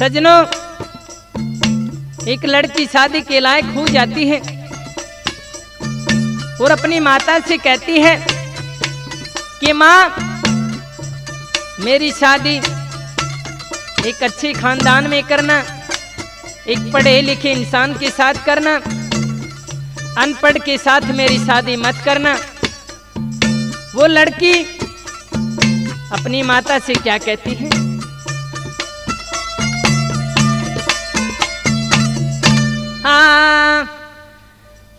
सजनों, एक लड़की शादी के लायक हो जाती है और अपनी माता से कहती है कि माँ, मेरी शादी एक अच्छे खानदान में करना, एक पढ़े लिखे इंसान के साथ करना, अनपढ़ के साथ मेरी शादी मत करना। वो लड़की अपनी माता से क्या कहती है? हाँ,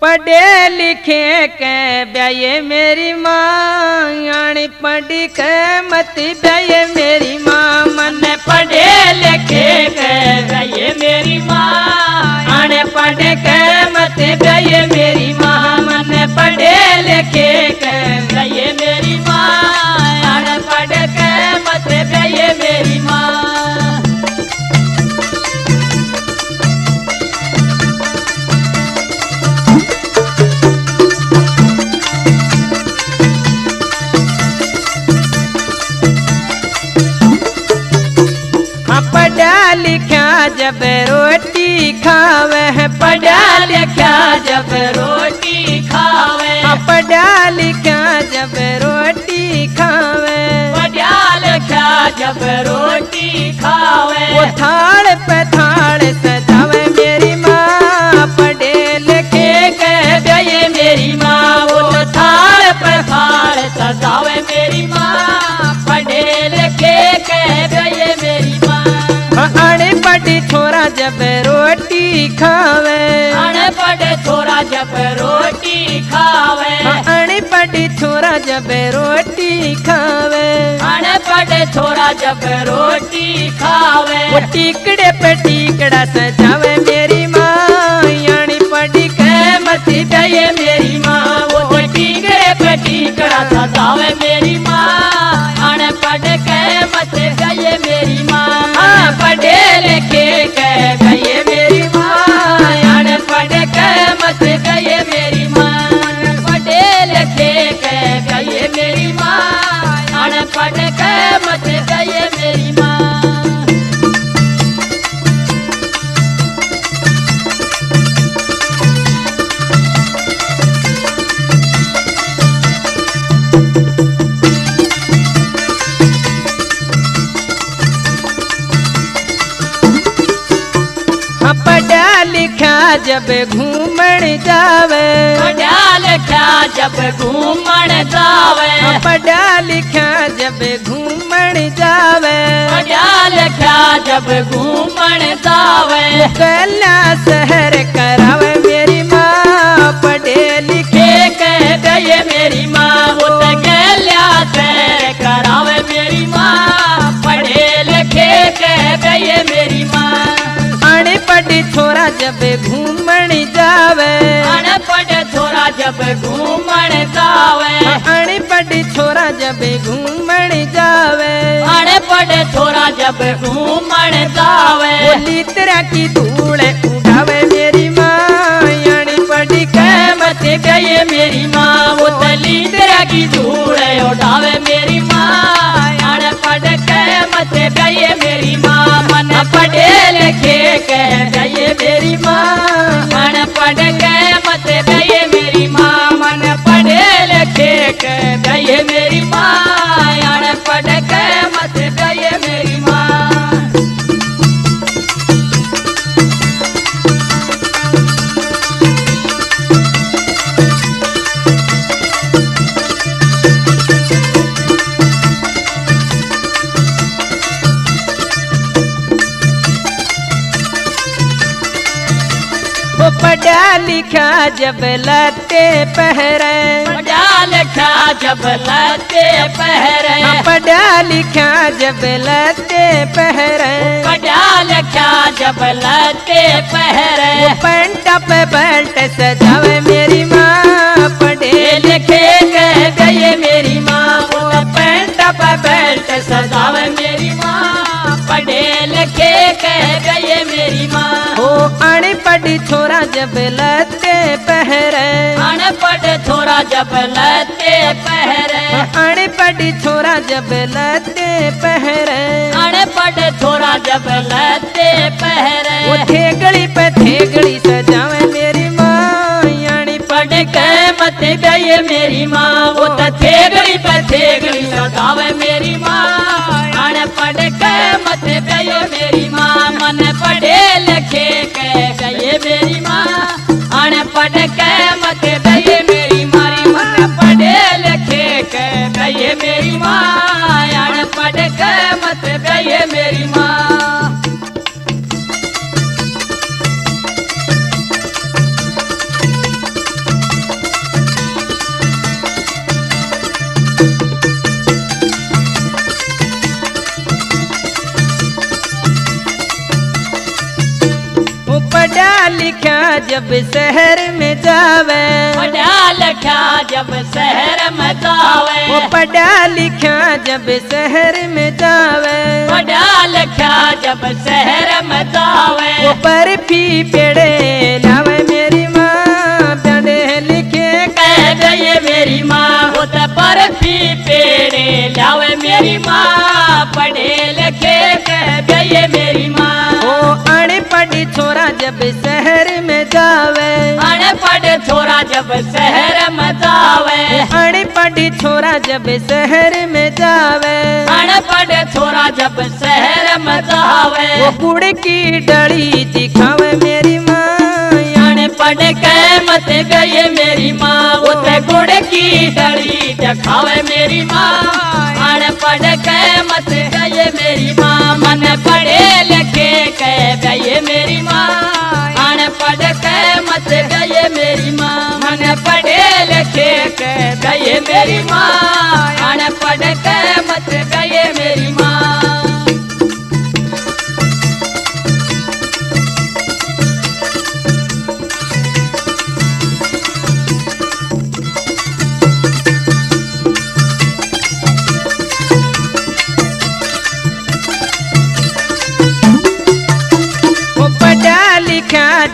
पढ़े लिखे के ब्याये मेरी माँ, यानी पढ़ के मत ब्याये मेरी माँ। मन पढ़े लिखे के ब्याये मेरी माँ, यानी पढ़ के मत ब्याये मेरी माँ। मन पढ़े लिखे के ब्याये मेरी माँ, यानी पढ़ के मत ब्याये मेरी माँ। पढ़ा लिखा जब रोटी खावे है, पढ़ा लिखा जब रोटी खावे, पढ़ा लिखा जब रोटी खावे, पढ़ा लिखा जब रोटी खावे, वो थाल पे थाल सजावे मेरी माँ। पढ़े लिखे कह गए मेरी माँ, वो थाल पे थाल सजावे मेरी माँ। पढ़े लिखे कह गए मेरी माँ। अनपढ़ छोरा जब रोटी खावे, अनपढ़ छोरा जब रोटी खावे, अनपढ़ छोरा जब रोटी खावे, अनपढ़ छोरा जब रोटी खावे, वो टिकड़े पे टिकड़ा सजावे मेरी माँ। अनपढ़ के मत जाए मेरी माँ, वो टिकड़े पे टिकड़ा सजावे मेरी माँ। अनपढ़ के मत जाए मेरी माँ, पढ़े लिखे के गए मेरी माँ। अनपढ़ के मत गए मेरी माँ, पढ़े लिखे के गए मेरी माँ। अनपढ़ के मत गए मेरी माँ। पढ़ा लिखा जब घूमण जावे, पढ़ा लिखा जब घूमण जावे, पढ़ा लिखा जब घूमण जावे, पढ़ा लिखा जब घूमण जावे, कला शहर करावे मेरी माँ। पढ़े लिखे कह गए मेरी माँ, वो कला शहर करावे मेरी माँ। पढ़े लिखे कह गए मेरी माँ। अनपढ़ छोरा जब घूमण जावे, अनपढ़ छोरा जब घूमण जावे, अनपढ़ छोरा जब घूमण जावे, अनपढ़ छोरा जब घूमण जावे, लीतरा की धूल उड़ावे मेरी माँ। अनपढ़ के मत गए मेरी माँ, वो लीतरा की धूल उड़ावे मेरी माँ। अनपढ़ के मत गए मेरी माँ। मन पढ़े लिखे कह गए मेरी माँ, मन पढ़ के मत गए मेरी माँ। मन पढ़े लिखे कह गए मेरी माँ, मन पढ़ के मत गए मेरी माँ। पढ़ा लिखा जब लते पहरे, पढ़ा लिखा जब लते पहरे, पढ़ा लिखा जब लते पहरे, पढ़ा लिखा जब लते पहरे, पंटा पे बेल्ट सजावे मेरी माँ। पढ़े लिखे कह गए मेरी माँ, वो पंटा पे बेल्ट सजावे मेरी माँ। पढ़े लिखे कह गए मेरी माँ। अनपढ़ छोरा जब लते पहरे, अनपढ़ छोरा जब लते पहरे, अनपढ़ छोरा जब लते पहरे, अनपढ़ छोरा जब लते पहरे, वो ठेगड़ी पे ठेगड़ी सजावे मेरी माँ, अनपढ़ के मत बे मेरी माँ, वो तो ठेगड़ी पे ठेगड़ी सजावे मेरी माँ, अनपढ़ के मत बे मेरी माँ, मन पढ़े लिखे गये मेरी माँ, अनपढ़ के मत गये मेरी मारी, मन पढ़े लिखे गये मेरी माँ, अनपढ़ के मत गये मेरी माँ। पढ़ा लिखा जब शहर में जावे, पढ़ा लिखा जब शहर में जावे, वो पढ़ा लिखा जब शहर में जावे, पढ़ा लिखा जब शहर में जावे, वो बर्फी पेड़े लावे मेरी माँ, पढ़े लिखे कह गये मेरी माँ, वो तो बर्फी पेड़े लावे मेरी माँ, पढ़े लिखे कह गये मेरी माँ। अनपढ़ छोरा जब शहर में जावे, अनपढ़ छोरा जब शहर में जावे, अनपढ़ छोरा जब शहर में जावे, अनपढ़ छोरा जब शहर में जावे, वो कुड़ की डड़ी दिखावे मेरी माँ, अनपढ़ के मत गये मेरी माँ, वो तो कुड़ की डड़ी दिखावे मेरी माँ, अनपढ़ के मत गये मेरी माँ, मन पढ़े लिखे गये मेरी माँ, अनपढ़ के मत गये मेरी माँ, मन पढ़े लिखे गये मेरी माँ, अनपढ़ के मत गये मेरी माँ।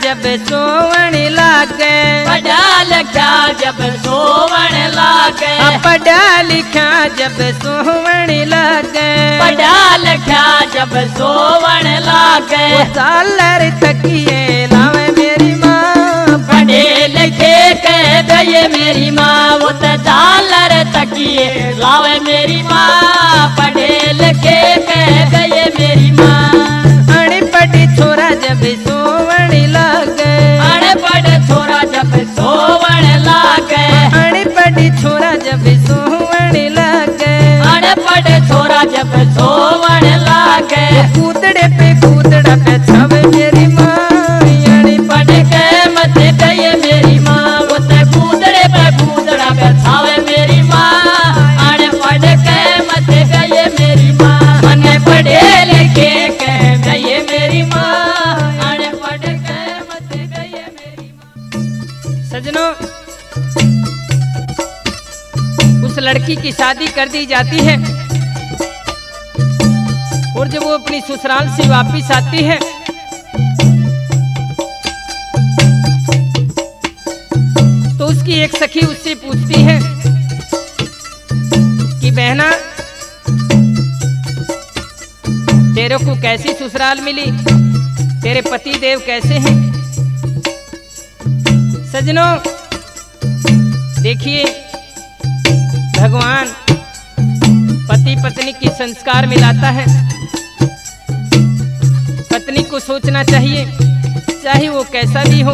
जब सोवन लागे, पढ़ा लिखा जब सोवन लागे, पढ़ा लिखा जब सोवन लागे, पढ़ा लिखा जब सोवन लागे, सालर तकिए लावे मेरी माँ, पढ़े लिखे कह गये मेरी माँ, वो तो सालर तकिए लावे मेरी माँ, पढ़े लिखे कह गये मेरी माँ। अनपढ़ छोरा जब जब सोवन लागे, कूदड़े पे कूदड़ा पे छावे मेरी माँ, अनपढ़ के मत गये मेरी माँ, वो तो कूदड़े पे कूदड़ा पे छावे मेरी माँ, अनपढ़ के मत गये मेरी माँ, मन पढ़े लिखे कह गये मेरी माँ, अनपढ़ के मत गये मेरी माँ। सजनों, उस लड़की की शादी कर दी जाती है और जब वो अपनी ससुराल से वापिस आती है तो उसकी एक सखी उससे पूछती है कि बहना, तेरे को कैसी ससुराल मिली, तेरे पति देव कैसे हैं। सजनों, देखिए भगवान पति पत्नी की संस्कार मिलाता है। पत्नी को सोचना चाहिए, चाहे वो कैसा भी हो,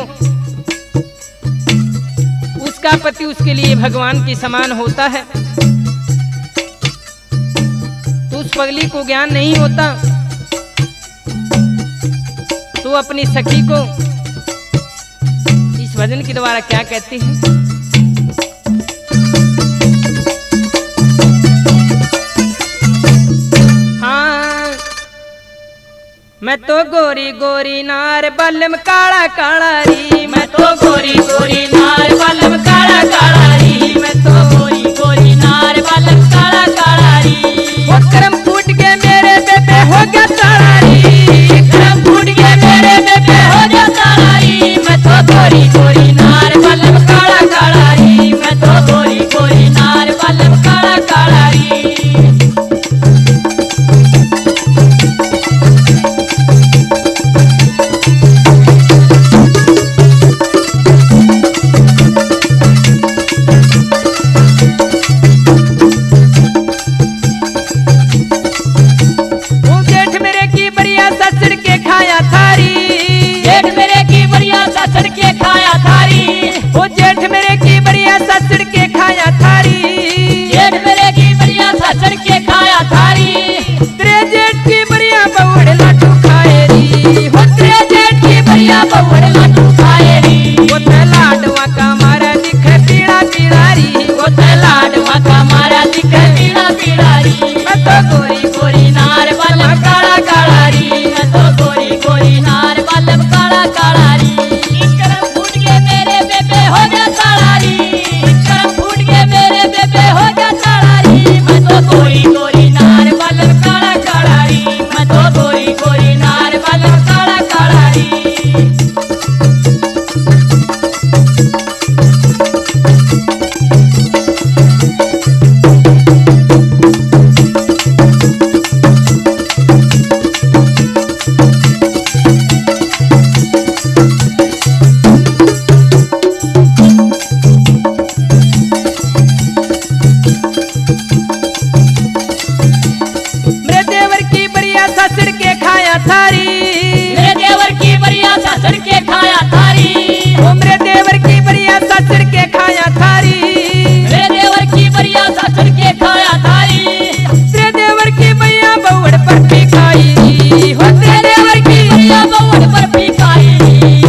उसका पति उसके लिए भगवान के समान होता है। तो उस पगली को ज्ञान नहीं होता, तो अपनी सखी को इस भजन के द्वारा क्या कहती है। मैं तो गोरी गोरी नार बलम काला काला री, मैं तो गोरी गोरी नार बलम काला काला री, मैं तो गोरी गोरी नार बलम काला काला री, वो कर्म फूट गए मेरे बेबे हो गया काला री, कर्म फूट गए मेरे बेबे हो गया थारी, मेरे देवर की बरिया सासर के खाया थारी, मेरे देवर की बरिया सासर के खाया थारी, मेरे देवर की बरिया सासर के खाया थारी, तेरे देवर की बरिया बवड़ पर भी खाई, तेरे देवर की बरिया बवड़ पर भी खाई,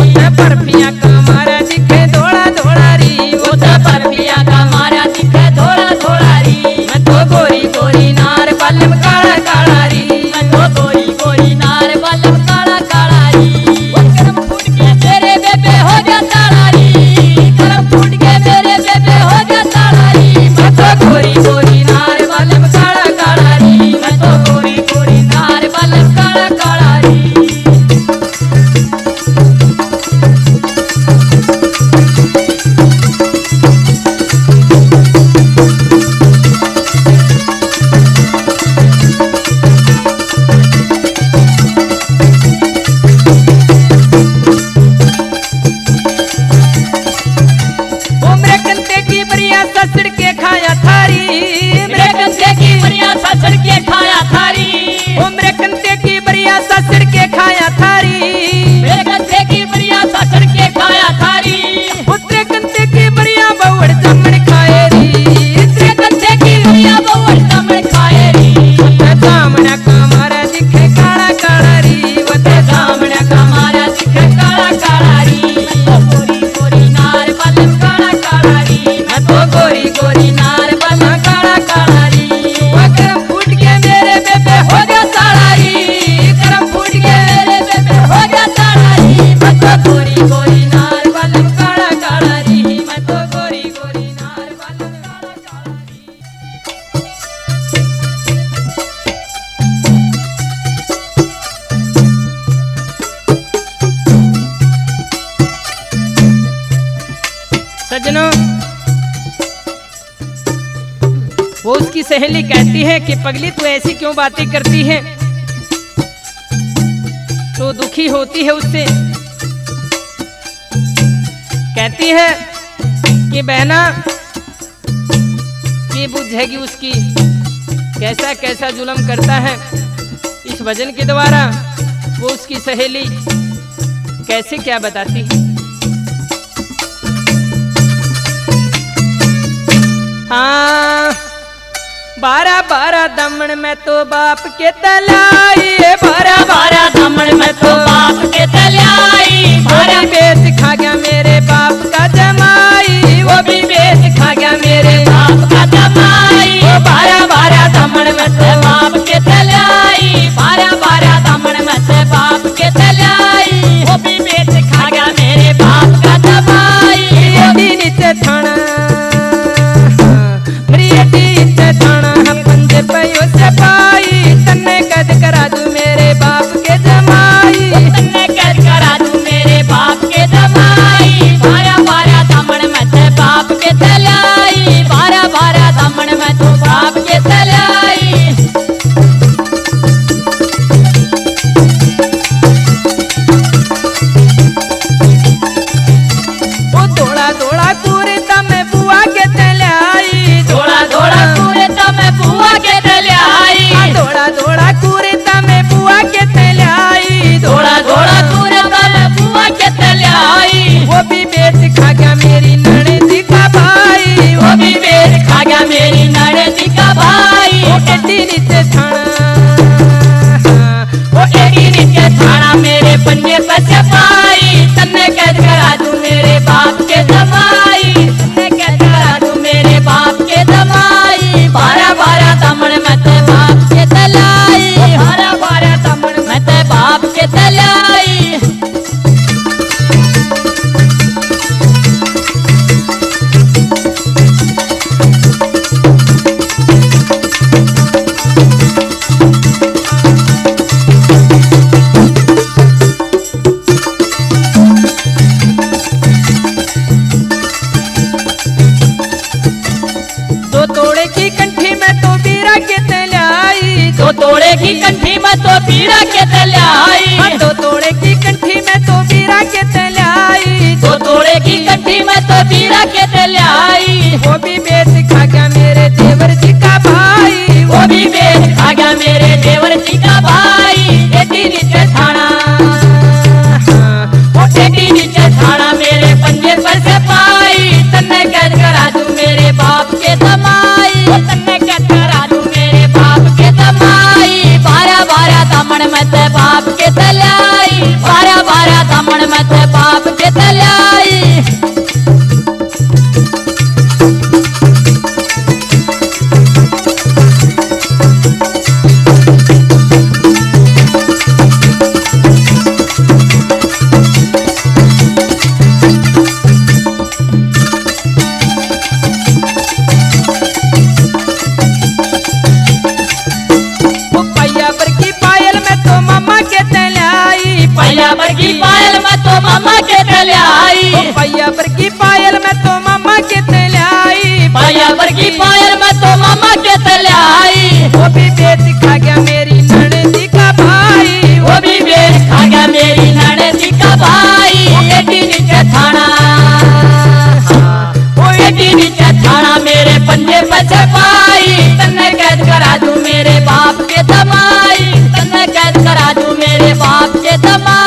उसे परफिया का मारा दिखे धोड़ा धोड़ा री, उसे परफिया का मारा दिखे धोड़ा धोड़ा री, मैं तो गोरी गोरी नार बालम काला काला री, मैं तो गोरी गोरी नार बालम काला काला री, करम फूट के तेरे बेबे हो जा तारा री, करम फूट के तेरे बेबे हो जा तारा री, मैं तो गोरी गोरी नार बालम काला काला री, मैं तो गोरी गोरी नार बालम काला काला री। सज्जनों, वो उसकी सहेली कहती है कि पगली तू ऐसी क्यों बातें करती है, तो दुखी होती है उससे। कहती है कि बहना की बुझेगी उसकी कैसा कैसा जुल्म करता है। इस भजन के द्वारा वो उसकी सहेली कैसे क्या बताती है। हाँ, 12-12 दमन में तो बाप के तलाई, 12-12 दमन में तो बाप के तलाई, वो भी बेच खा गया मेरे बाप का जमाई, वो भी बेच खा गया मेरे बाप का जमाई, 12-12 दमन में तो बाप के तलाई, 12-12 दमन में तो बाप के तलाई, वो भी बेच खा गया मेरे बाप का जमाई, यदि नीचे थाना मेरे देवर जी का भाई, गोबर की पायल में तो मामा के तले आई। वो भी बेच खा गया मेरी ननद का भाई। वो भी बेच खा गया मेरी ननद का भाई। नीचे थाना मेरे पंजे बच पाई। तन्ने कैद करा दूं मेरे बाप के तमाई। तन्ने कैद करा दूं मेरे बाप के तमाई।